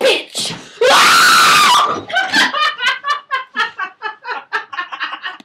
Bitch!